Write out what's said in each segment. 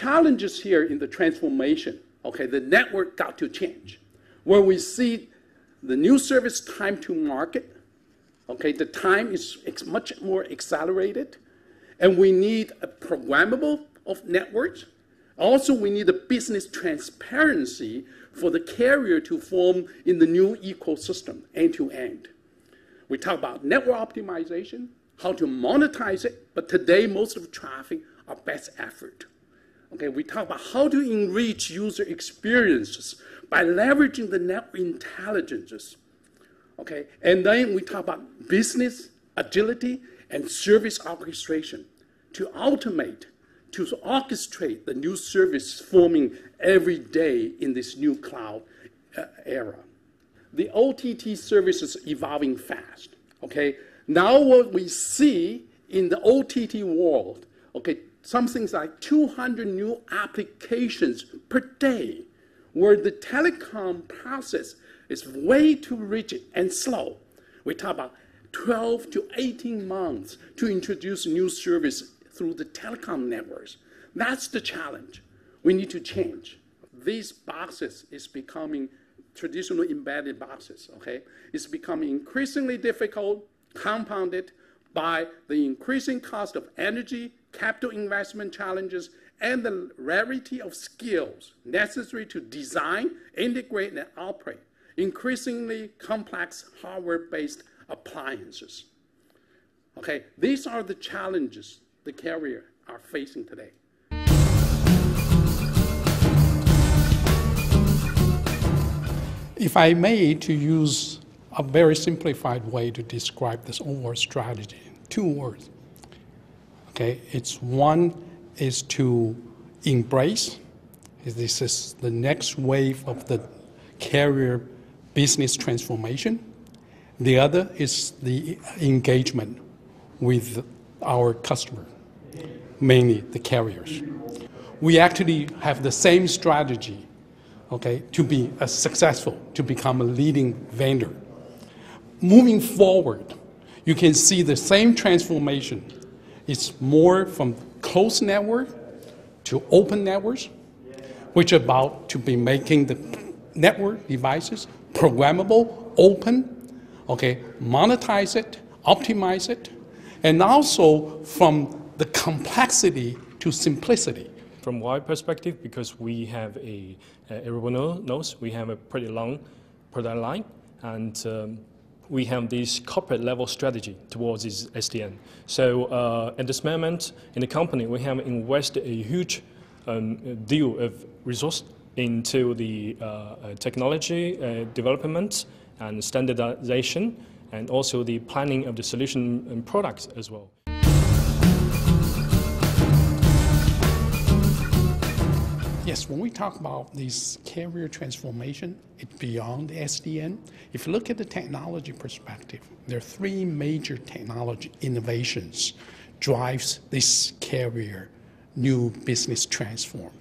challenges here in the transformation, okay, the network got to change. Where we see the new service time to market, okay, the time is much more accelerated, and we need a programmable of networks. Also, we need a business transparency for the carrier to form in the new ecosystem end-to-end. We talk about network optimization, how to monetize it, but today most of the traffic are best effort. Okay, we talk about how to enrich user experiences by leveraging the network intelligences. Okay, and then we talk about business agility and service orchestration to automate, to orchestrate the new service forming every day in this new cloud era. The OTT service is evolving fast. Okay, now what we see in the OTT world, okay, something like 200 new applications per day, where the telecom process is way too rigid and slow. We talk about 12 to 18 months to introduce new service through the telecom networks. That's the challenge. We need to change. These boxes is becoming traditional embedded boxes, okay? It's becoming increasingly difficult, compounded by the increasing cost of energy, capital investment challenges, and the rarity of skills necessary to design, integrate, and operate increasingly complex hardware-based appliances. Okay, these are the challenges the carriers are facing today. If I may, to use a very simplified way to describe this overall strategy, two words. Okay, it's one is to embrace. This is the next wave of the carrier business transformation. The other is the engagement with our customer, mainly the carriers. We actually have the same strategy, okay, to be successful, to become a leading vendor. Moving forward, you can see the same transformation. It's more from closed network to open networks, which about to be making the network devices programmable, open, okay, monetize it, optimize it, and also from the complexity to simplicity. From Huawei perspective, because we have a, everyone knows, we have a pretty long product line, and we have this corporate level strategy towards this SDN. So at this moment in the company, we have invested a huge deal of resource into the technology development and standardization, and also the planning of the solution and products as well. Yes, when we talk about this carrier transformation, it's beyond SDN. If you look at the technology perspective, there are three major technology innovations drives this carrier new business transform.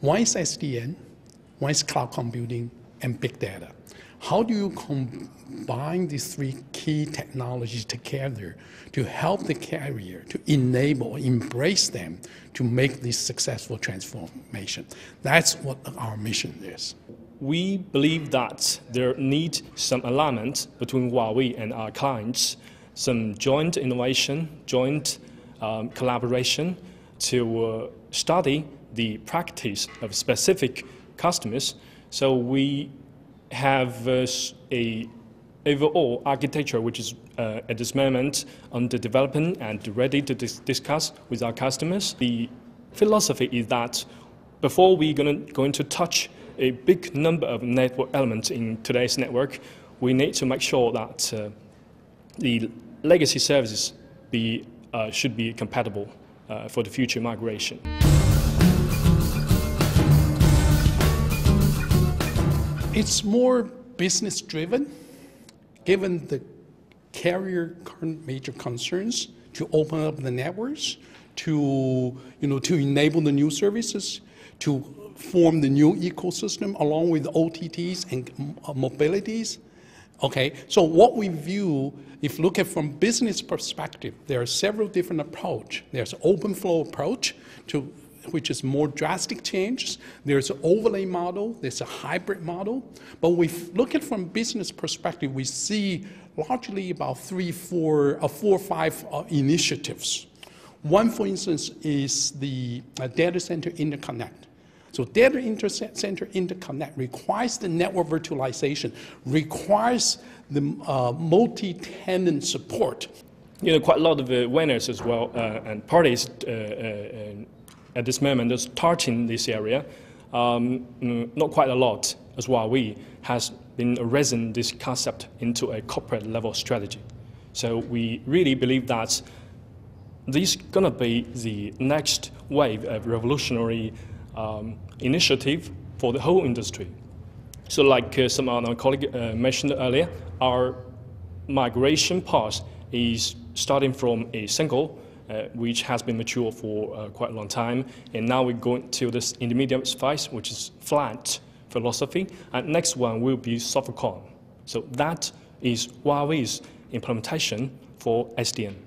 One is SDN, one is cloud computing, and big data. How do you combine these three key technologies together to help the carrier to enable, embrace them to make this successful transformation? That's what our mission is. We believe that there needs some alignment between Huawei and our clients, some joint innovation, joint collaboration to study the practice of specific customers. So we have a overall architecture which is at this moment under development and ready to discuss with our customers. The philosophy is that before we're going to touch a big number of network elements in today's network, we need to make sure that the legacy services should be compatible for the future migration. It's more business driven, given the carrier current major concerns to open up the networks, to to enable the new services, to form the new ecosystem along with OTTs and mobilities. Okay, so what we view, if you look at from business perspective, there are several different approach. There's open flow approach to which is more drastic changes. There's an overlay model, there's a hybrid model. But we look at it from a business perspective, we see largely about four or five initiatives. One, for instance, is the data center interconnect. So data center interconnect requires the network virtualization, requires the multi-tenant support. You know, quite a lot of winners as well and parties at this moment are starting this area. Not quite a lot, as Huawei has been arisen this concept into a corporate level strategy. So we really believe that this is going to be the next wave of revolutionary initiative for the whole industry. So like some of our colleagues mentioned earlier, our migration path is starting from a single, which has been mature for quite a long time, and now we're going to this intermediate phase, which is flat philosophy, and next one will be SoftCOM. So that is Huawei's implementation for SDN.